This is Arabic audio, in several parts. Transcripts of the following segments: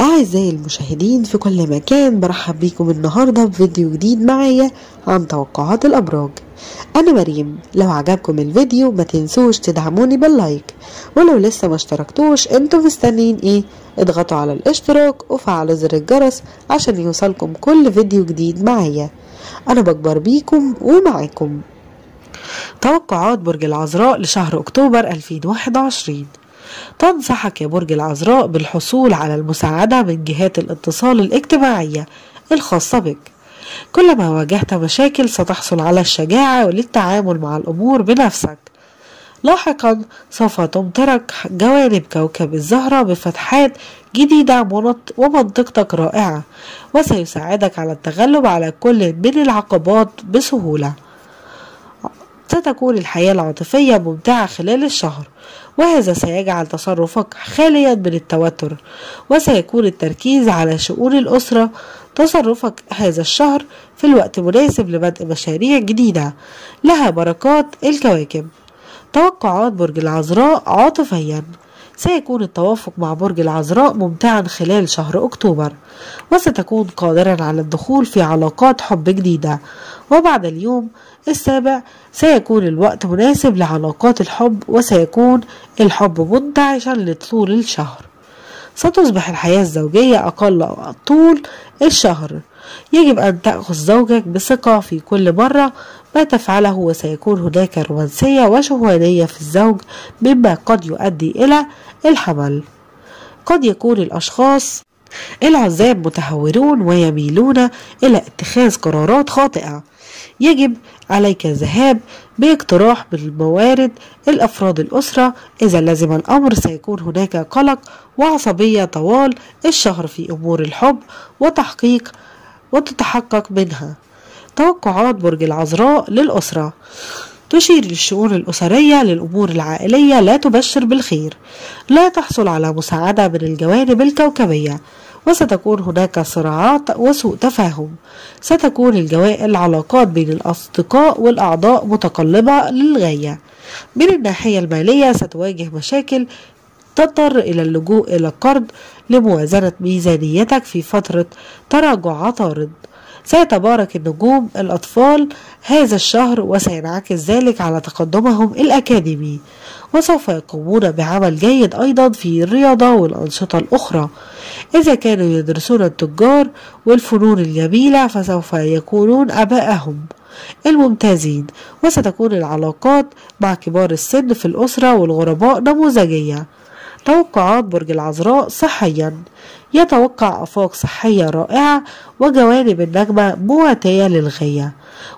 أعزائي المشاهدين في كل مكان، برحب بيكم النهاردة بفيديو جديد معايا عن توقعات الأبراج. أنا مريم. لو عجبكم الفيديو ما تنسوش تدعموني باللايك، ولو لسه ما اشتركتوش انتوا مستنيين ايه؟ اضغطوا على الاشتراك وفعلوا زر الجرس عشان يوصلكم كل فيديو جديد معايا. أنا بكبر بيكم ومعاكم. توقعات برج العذراء لشهر أكتوبر 2021. تنصحك يا برج العذراء بالحصول على المساعدة من جهات الاتصال الاجتماعية الخاصة بك. كلما واجهت مشاكل ستحصل على الشجاعة للتعامل مع الأمور بنفسك. لاحقا سوف تمطرك جوانب كوكب الزهرة بفتحات جديدة، ومنطقتك رائعة وسيساعدك على التغلب على كل من العقبات بسهولة. ستكون الحياة العاطفية ممتعة خلال الشهر، وهذا سيجعل تصرفك خاليا من التوتر، وسيكون التركيز على شؤون الأسرة. تصرفك هذا الشهر في الوقت مناسب لبدء مشاريع جديدة لها بركات الكواكب. توقعات برج العذراء عاطفيا. سيكون التوافق مع برج العذراء ممتعا خلال شهر أكتوبر، وستكون قادرا على الدخول في علاقات حب جديدة، وبعد اليوم السابع سيكون الوقت مناسب لعلاقات الحب، وسيكون الحب منتعشا لطول الشهر. ستصبح الحياة الزوجية أقل طول الشهر. يجب أن تأخذ زوجك بثقة في كل مرة ما تفعله، وسيكون هناك رومانسية وشهوانية في الزوج مما قد يؤدي إلى الحمل. قد يكون الأشخاص العزاب متهورون ويميلون إلى اتخاذ قرارات خاطئة. يجب عليك الذهاب باقتراح من موارد الأفراد الأسرة إذا لزم الأمر. سيكون هناك قلق وعصبية طوال الشهر في أمور الحب وتتحقق منها. توقعات برج العذراء للأسرة. تشير الشؤون الأسرية للأمور العائلية لا تبشر بالخير. لا تحصل على مساعدة من الجوانب الكوكبية، وستكون هناك صراعات وسوء تفاهم. ستكون العلاقات بين الأصدقاء والأعضاء متقلبة للغاية. من الناحية المالية ستواجه مشاكل تضطر إلى اللجوء إلى القرض لموازنة ميزانيتك في فترة تراجع عطارد. سيتبارك النجوم الأطفال هذا الشهر، وسينعكس ذلك على تقدمهم الأكاديمي، وسوف يقومون بعمل جيد أيضا في الرياضة والأنشطة الأخرى. إذا كانوا يدرسون التجار والفنون الجميلة فسوف يكونون أبائهم الممتازين، وستكون العلاقات مع كبار السن في الأسرة والغرباء نموذجية. توقعات برج العذراء صحيا. يتوقع آفاق صحية رائعة وجوانب النجمة مواتية للغاية،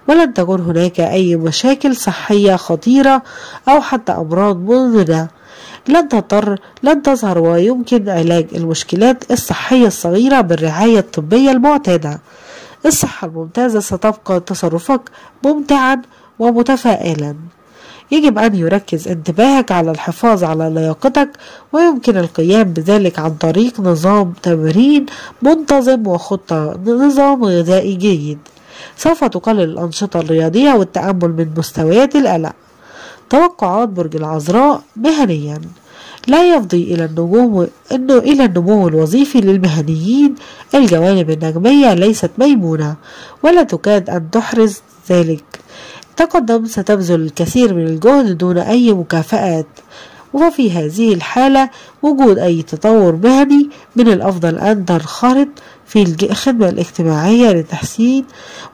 ولن تكون هناك أي مشاكل صحية خطيرة أو حتى أمراض مزمنة. لن تظهر، ويمكن علاج المشكلات الصحية الصغيرة بالرعاية الطبية المعتادة. الصحة الممتازة ستبقى تصرفك ممتعا ومتفائلا. يجب أن يركز انتباهك على الحفاظ على لياقتك، ويمكن القيام بذلك عن طريق نظام تمرين منتظم وخطة نظام غذائي جيد. سوف تقلل الأنشطة الرياضية والتأمل من مستويات القلق. توقعات برج العذراء مهنيا. لا يفضي إلى النمو الوظيفي للمهنيين. الجوانب النجمية ليست ميمونة ولا تكاد أن تحرز ذلك. ستبذل الكثير من الجهد دون أي مكافآت، وفي هذه الحالة وجود أي تطور مهني من الأفضل أن تنخرط في الخدمة الاجتماعية لتحسين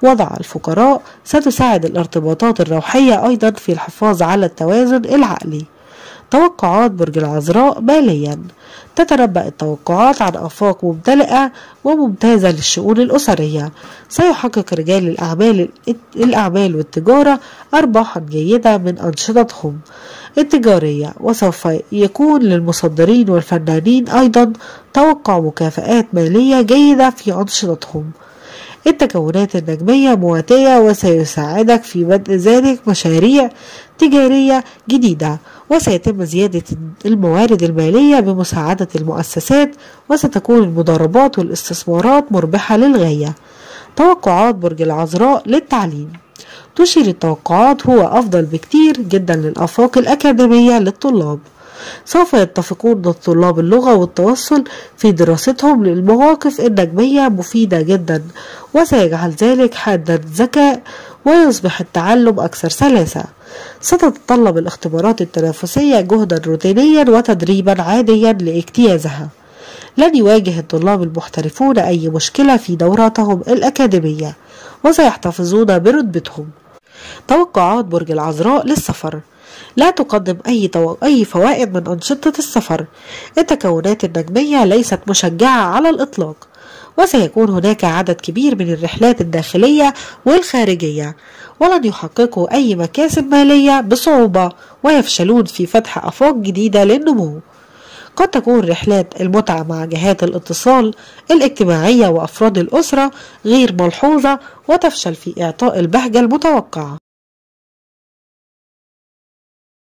وضع الفقراء. ستساعد الارتباطات الروحية أيضا في الحفاظ على التوازن العقلي. توقعات برج العذراء ماليا. تتنبأ التوقعات عن آفاق ممتلئة وممتازة للشؤون الأسرية. سيحقق رجال الأعمال والتجارة أرباحا جيدة من أنشطتهم التجارية، وسوف يكون للمصدرين والفنانين أيضا توقع مكافآت مالية جيدة في أنشطتهم. التكونات النجمية مواتية، وسيساعدك في بدء ذلك مشاريع تجارية جديدة، وسيتم زيادة الموارد المالية بمساعدة المؤسسات، وستكون المضاربات والاستثمارات مربحة للغاية. توقعات برج العذراء للتعليم. تشير التوقعات هو أفضل بكتير جدا للآفاق الأكاديمية للطلاب. سوف يتفقون الطلاب اللغة والتوصل في دراستهم للمواقف النجمية مفيدة جدا، وسيجعل ذلك حادا الذكاء ويصبح التعلم أكثر سلاسة. ستتطلب الاختبارات التنافسية جهدا روتينيا وتدريبا عاديا لاجتيازها. لن يواجه الطلاب المحترفون أي مشكلة في دوراتهم الأكاديمية وسيحتفظون برتبتهم. توقعات برج العذراء للسفر: لا تقدم أي فوائد من أنشطة السفر، التكونات النجمية ليست مشجعة على الإطلاق، وسيكون هناك عدد كبير من الرحلات الداخلية والخارجية، ولن يحققوا أي مكاسب مالية بصعوبة ويفشلون في فتح آفاق جديدة للنمو. قد تكون رحلات المتعة مع جهات الاتصال الاجتماعية وأفراد الأسرة غير ملحوظة وتفشل في إعطاء البهجة المتوقعة.